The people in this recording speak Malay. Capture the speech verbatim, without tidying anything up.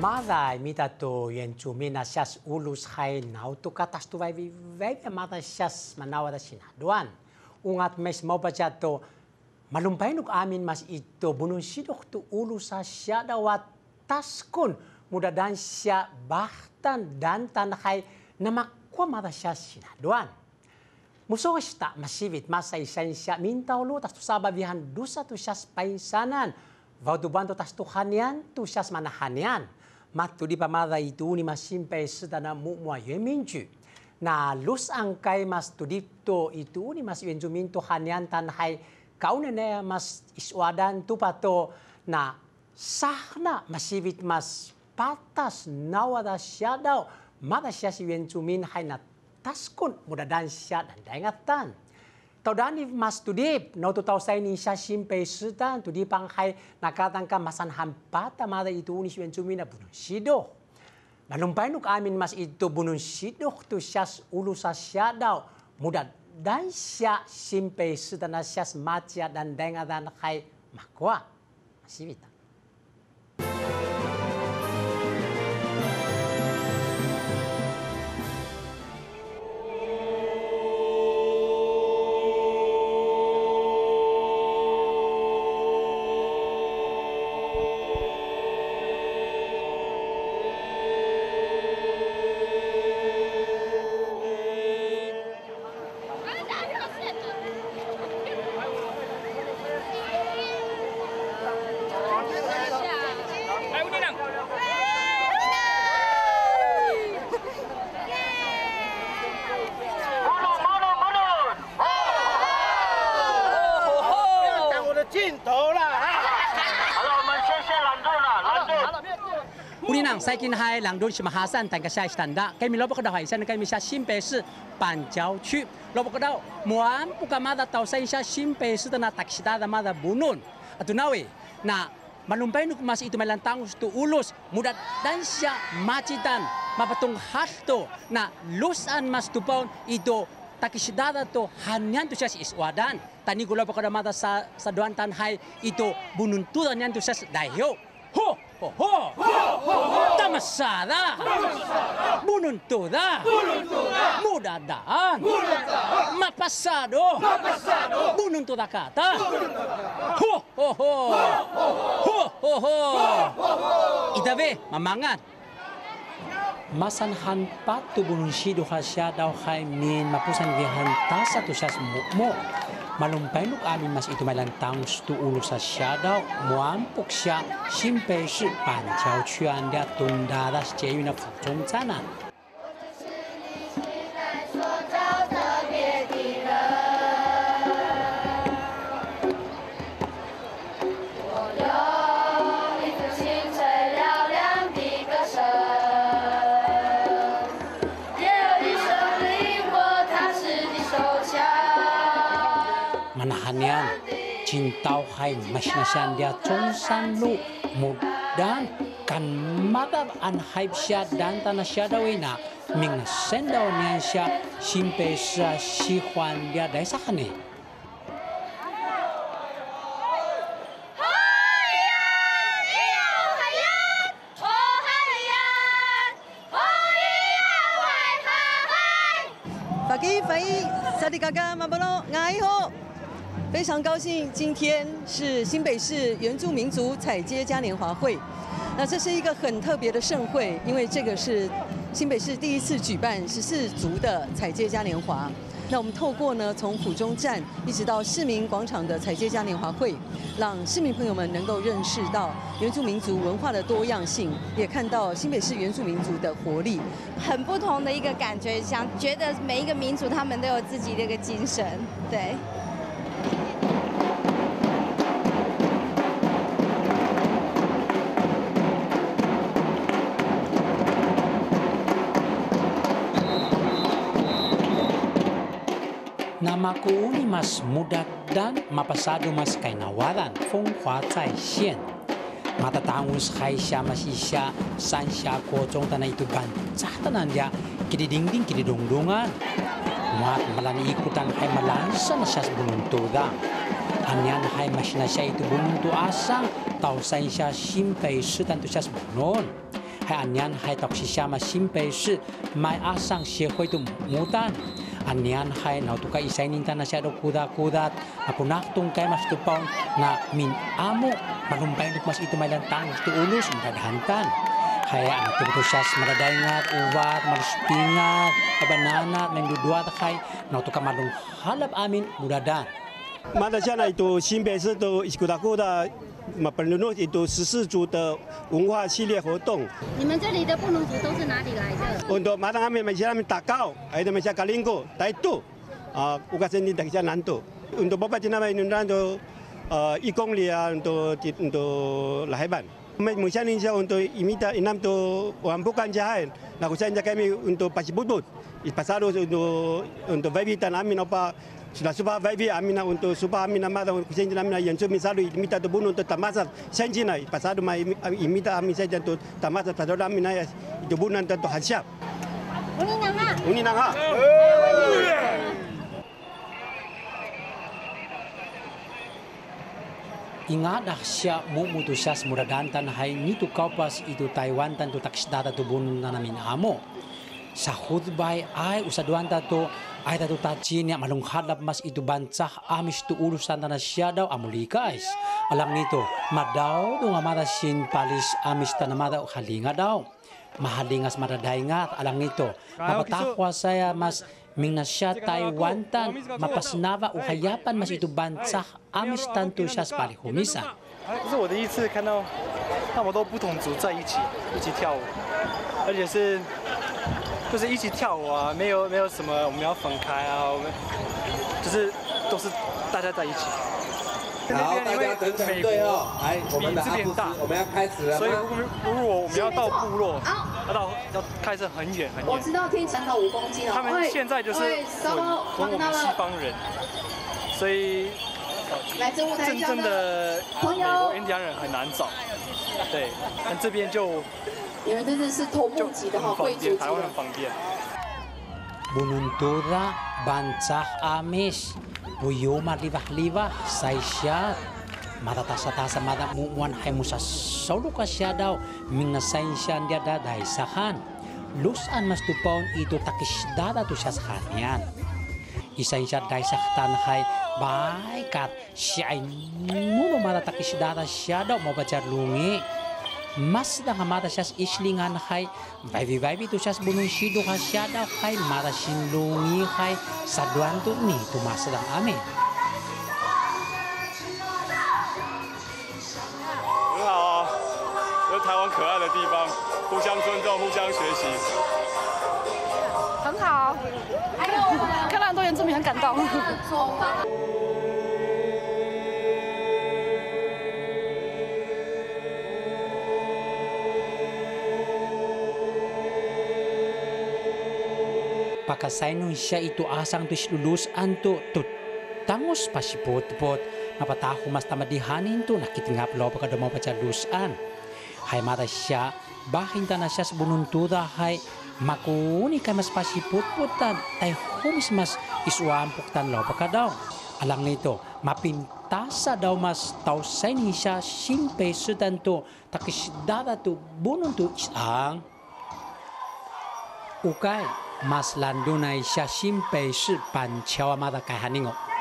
Mada imita to yen chumina sias ulus hai nau to katas to vai vai mada sias manawa da sinaduan. Ungat mes mo baca to malumpay nuk amin mas ito bunun sidok to ulus asya dawat taskun muda dan siya bahtan dan tanakay namakwa mada sias sinaduan. Musuh tak masivit masa isan siya mintaw lo tas to sababihan dusa to sias paisanan. Vautuban to tas tuhanian to sias manahanian. Matu di pamada itu ni masimpe sedana mukwa yeminju. Na lus angkai mas tudipto itu ni mas yenjumin tuhanian tanhai kaunene mas iswadan tupato na sahna masivit mas patas nawada syadaw mada syasi yenjumin hai na taskun muda dan syad dan ingatan. Taudani mas tudip, no tu tau saya ni siya simpe setan tudip panghai nakatangka masan hampata mada itu ni siya cumina bunun sidoh. Nalumpay nuk amin mas itu bunun sidoh tu sias ulu sa siya daw. Muda dan siya simpe setan na sias matya dan dengadan khai makwa. Masibita. Saya kini hai langdon semahasan tangka saya standar. Kami lopok dah hai saya kami saya Xinbei Shi Banjiao Qu. Lopok dah muam bukan mada tahu saya saya Xinbei Shi tanah taksida mada bunun. Atu nawe. Nah malumpay nuk mas itu melantang tu ulus mudat dan siya macitan mapatung hasto. Nah lusan mas tu pun itu taksida tu hanya tu saya iswadan. Tani gula lopok dah mada sa saduan tan hai itu bunun tu hanya tu saya dayo. Ho ho ho ho ho tamasada bununtuda mudadaan mapasado bununtuda kata ho ho ho ho ho ho itabe mamangat masan hanpat tu bunun sido hasya daw kay min mapusan gihanta sa tusas mo malumpay nuk amin mas ito malantang stu ulo sa syadaw muampok siya Xinbei Shi Banjiao Qu anda tundadas jayu na futong tanan. Cintau hai masnasian dia congsan lu mudan kan madab an haib sya dan tanah syadawina ming sendau nian sya Xinbei Shi Huan dia dai sakane. Pagi pagi sadi gaga mabalo ngai ho. 非常高兴，今天是新北市原住民族彩街嘉年华会。那这是一个很特别的盛会，因为这个是新北市第一次举办十四族的彩街嘉年华。那我们透过呢，从府中站一直到市民广场的彩街嘉年华会，让市民朋友们能够认识到原住民族文化的多样性，也看到新北市原住民族的活力，很不同的一个感觉。想觉得每一个民族他们都有自己的一个精神，对。 Namaku ni mas muda dan mapasado mas kainawaran Feng Huatai Xian. Matatangus kay siya mas isya san siya kocong tanah itu bansah tanan dia kidi dingding kidi dongdongan. Mat malani ikutan kay malansa na siya bununtuda. Anyan kay mas na siya itu bununtu asang tau san siya Xinbei Shi tanto siya bunun. Hanya hai tok sisama Xinbei Shi mai asang sihoy tu mutan. Anyan hai na tu kai isai ninta na siado kuda kudat. Aku nak tung kai mas tu pon na min amu manumpay nuk mas itu mai lantang tu ulus madahantan. Hai anak tu betul sias madadaingat ubat maruspingat abananat menduduat kai na tu kamadung halap amin mudadan. Madasiana itu Xinbei Shi tu iskuda kuda. 那么本轮呢，也都十四族的文化系列活动。你们这里的布农族都是哪里来的？很多马达阿面们像他们打高，还有他们像卡林哥、台度，啊，乌克兰人等像南度。很多爸爸在那边，那都呃一公里啊，都都来办。我们像人家，我们都一米的，那都完不干家，那我像人家他们，我们都八十不多，一八十多，我们都我们都外地的，那面那把。 Sudah subah baby amina untuk subah amina mada untuk kucing amina yang cumi salu imita tu bunuh untuk tamasat senjina pasadu mai imita amin saja untuk tamasat pasadu amina itu bunuh untuk hasyap. Uni nangha. Uni nangha. Ingat dahsyat mumutusas muradan tan hai ni tu kaupas itu Taiwan tan tu taksidata tu bunuh nanamin amo. Sahut bay ay usaduan tato. Ay tatu tajin yang malung hadap mas itu bancah amis tu urusan tanah syadaw amulikais. Alang nito, madaw tu ngamata sin palis amis tanah madaw halinga daw. Mahalingas madadaingat alang nito. Mapatakwa saya mas mingnasya Taiwan tan mapasnava uhayapan mas itu bancah amis tantu syas palihumisan. 这是我的第一次看到那么多不同族在一起一起跳舞，而且是。 就是一起跳舞啊，没有没有什么我们要分开啊，我们就是都是大家在一起。好，大家整整队哦，来，我们的阿布斯，我们要开始了。所以如果我们要到部落，要到要开车很远很远。我知道天长到五公斤哦。他们现在就是我们西方人，所以真正的美国印第安人很难找。对，但这边就。 你们真的是头目级的哈，贵族级的。Bununtura, bancah amis, buyuma libah-libah, saisya, matatasa-tasa mata muwan hai musa sauluka syadaw, minna saisyan dia dadai sahan. Lusan mas tupaun itu takis dada tu syaskhanian. Isaisya dadai sahtan hai baikat, syai mulu mata takis dada syadaw mau bacar lungi. Mas dah mata syas islingan hai, baby-baby tu syas bunuh sidu khasyada hai, mata sinlungi hai, saduan tu ni tu mas dah amin. 很好啊，这是台湾可爱的地方，互相尊重，互相学习。很好，看到很多原住民很感动。 Pakasay nun siya ito asang tis lulus anto tut tangos pasipot-pot napataho mas tamadihanin to nakitingap lo pagka dumaw pa siya lusan hay mata siya bahinta na siya sa bununtura hay makuni ka mas pasipot-potan tayo humis mas isuampuktan lo pagka daw alang nito mapintasa daw mas tausay ni siya Xinbei Shi tanto takisdada to bununtu isang ukay Mas landunay siya Xinbei Shi Banjiao Qu.